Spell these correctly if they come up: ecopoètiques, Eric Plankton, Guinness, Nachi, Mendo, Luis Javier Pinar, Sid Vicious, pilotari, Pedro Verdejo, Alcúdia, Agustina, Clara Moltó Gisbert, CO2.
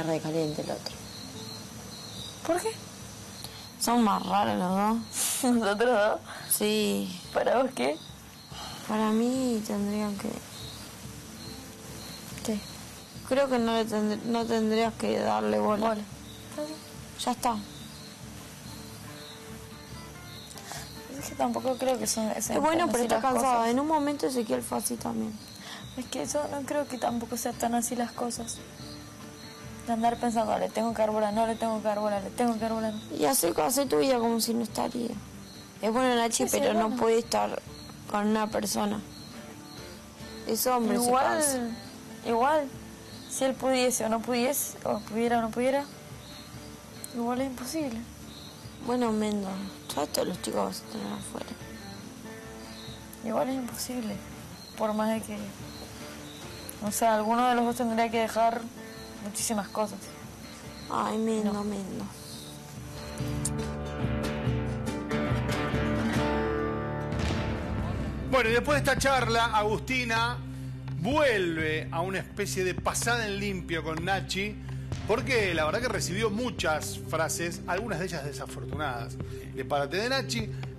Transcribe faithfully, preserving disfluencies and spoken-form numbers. está re caliente el otro. ¿Por qué? Son más raros los dos. ¿Los otros dos? Sí. ¿Para vos qué? Para mí tendrían que... ¿Qué? Creo que no, le tendr... no tendrías que darle bola. Bola. Ya está. Es que tampoco creo que son... Es bueno, pero está cansada. Cosas. En un momento Ezequiel fue así también. Es que eso no creo que tampoco sean tan así las cosas. De andar pensando, le tengo que dar bola, no le tengo que dar bola, le tengo que dar bola. Y hacer, hacer tu vida como si no estaría. Es bueno, Nachi, sí, pero sí, no bueno. puede estar con una persona. Es hombre, igual, se cansa. Igual, si él pudiese o no pudiese, o pudiera o no pudiera, igual es imposible. Bueno, Mendo, ya todos los chicos vas a tener afuera. Igual es imposible. Por más de que... O sea, alguno de los dos tendría que dejar muchísimas cosas. Ay, Mendo, no. Mendo. Bueno, y después de esta charla, Agustina vuelve a una especie de pasada en limpio con Nachi, porque la verdad que recibió muchas frases, algunas de ellas desafortunadas, de parte de Nachi.